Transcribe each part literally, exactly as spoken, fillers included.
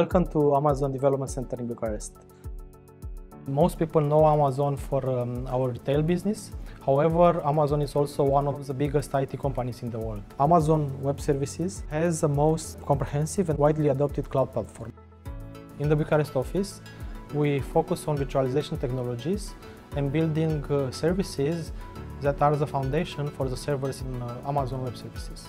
Welcome to Amazon Development Center in Bucharest. Most people know Amazon for um, our retail business. However, Amazon is also one of the biggest I T companies in the world. Amazon Web Services has the most comprehensive and widely adopted cloud platform. In the Bucharest office, we focus on virtualization technologies and building uh, services that are the foundation for the servers in uh, Amazon Web Services.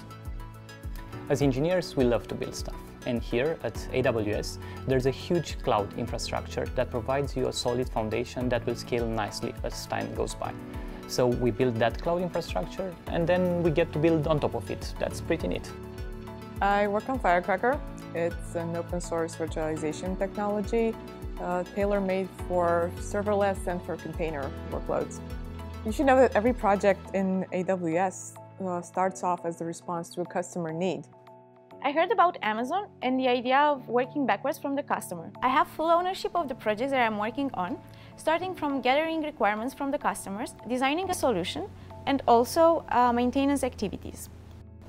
As engineers, we love to build stuff. And here at A W S, there's a huge cloud infrastructure that provides you a solid foundation that will scale nicely as time goes by. So we build that cloud infrastructure and then we get to build on top of it. That's pretty neat. I work on Firecracker. It's an open source virtualization technology uh, tailor-made for serverless and for container workloads. You should know that every project in A W S uh, starts off as the response to a customer need. I heard about Amazon and the idea of working backwards from the customer. I have full ownership of the projects that I'm working on, starting from gathering requirements from the customers, designing a solution, and also uh, maintenance activities.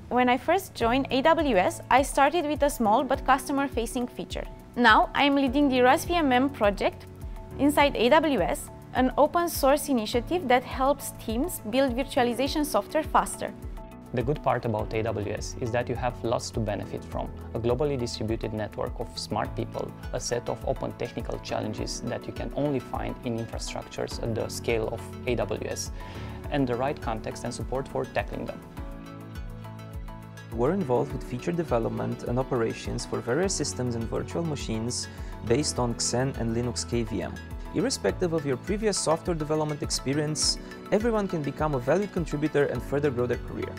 When I first joined A W S, I started with a small but customer-facing feature. Now I'm leading the RustVMM project inside A W S, an open source initiative that helps teams build virtualization software faster. The good part about A W S is that you have lots to benefit from: a globally distributed network of smart people, a set of open technical challenges that you can only find in infrastructures at the scale of A W S, and the right context and support for tackling them. We're involved with feature development and operations for various systems and virtual machines based on Xen and Linux K V M. Irrespective of your previous software development experience, everyone can become a valued contributor and further grow their career.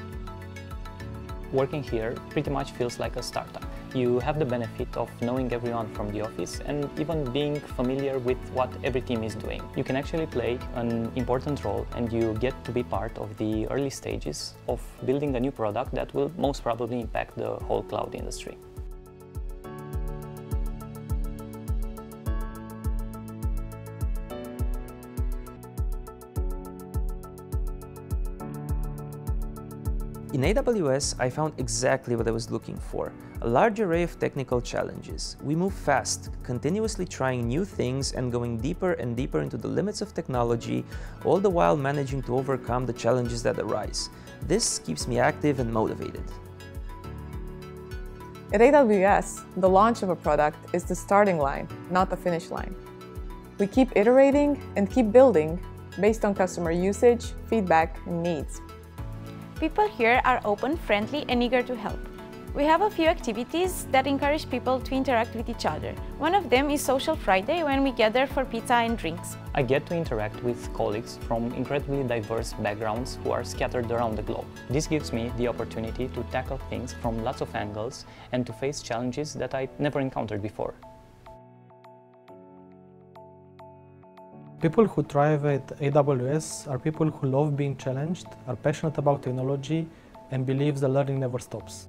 Working here pretty much feels like a startup. You have the benefit of knowing everyone from the office and even being familiar with what every team is doing. You can actually play an important role and you get to be part of the early stages of building a new product that will most probably impact the whole cloud industry. In A W S, I found exactly what I was looking for: a large array of technical challenges. We move fast, continuously trying new things and going deeper and deeper into the limits of technology, all the while managing to overcome the challenges that arise. This keeps me active and motivated. At A W S, the launch of a product is the starting line, not the finish line. We keep iterating and keep building based on customer usage, feedback, and needs. People here are open, friendly, and eager to help. We have a few activities that encourage people to interact with each other. One of them is Social Friday, when we gather for pizza and drinks. I get to interact with colleagues from incredibly diverse backgrounds who are scattered around the globe. This gives me the opportunity to tackle things from lots of angles and to face challenges that I never encountered before. People who thrive at A W S are people who love being challenged, are passionate about technology, and believe the learning never stops.